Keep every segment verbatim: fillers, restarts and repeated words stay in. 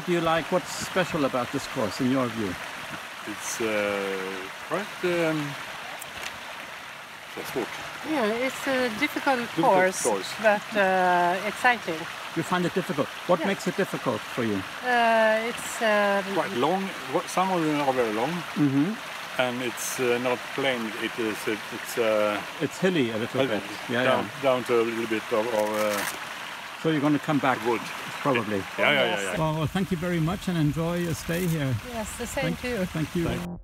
what do you like? What's special about this course, in your view? It's uh, quite um, that's what. Yeah, it's a difficult, difficult course, course, but uh, exciting. You find it difficult. What yeah. makes it difficult for you? Uh, it's um, quite long. Some of them are very long, mm-hmm. and it's uh, not plain. It is. It, it's. Uh, it's hilly a little bit. Yeah, down, yeah. down to a little bit of. of uh, So you're going to come back, wood, probably. Yeah, yeah, yeah, yeah. Well, well, thank you very much, and enjoy your stay here. Yes, the same thank, to you. Thank you. Thank you.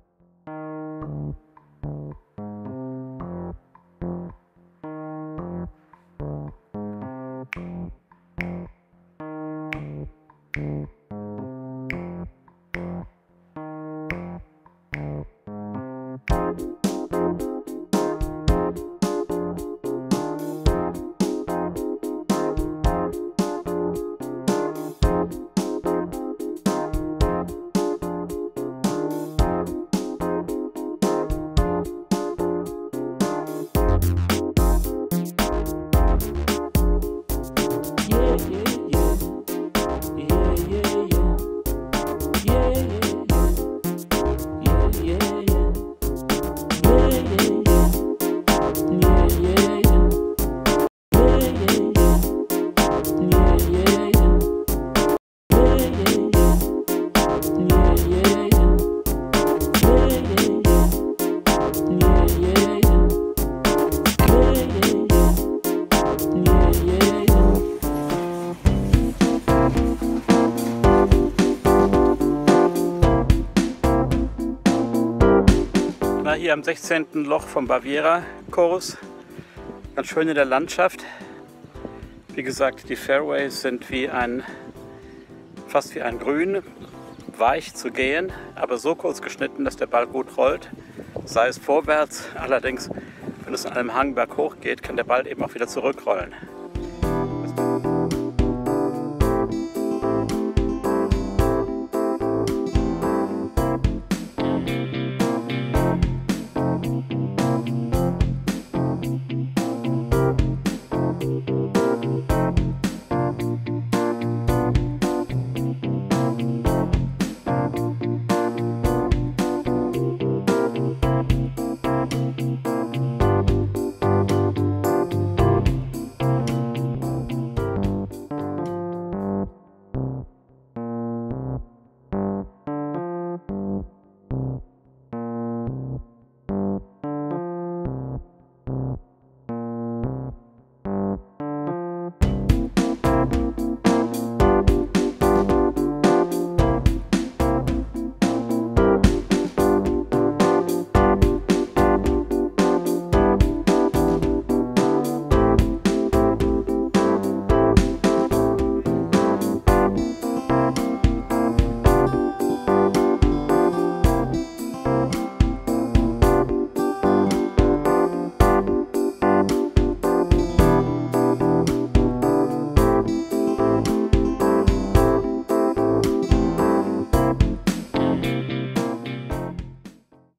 Hier am sechzehnten Loch vom Baviera Kurs. Ganz schön in der Landschaft. Wie gesagt, die Fairways sind wie ein, fast wie ein Grün, weich zu gehen, aber so kurz geschnitten, dass der Ball gut rollt, sei es vorwärts. Allerdings, wenn es an einem Hang berghoch geht, kann der Ball eben auch wieder zurückrollen.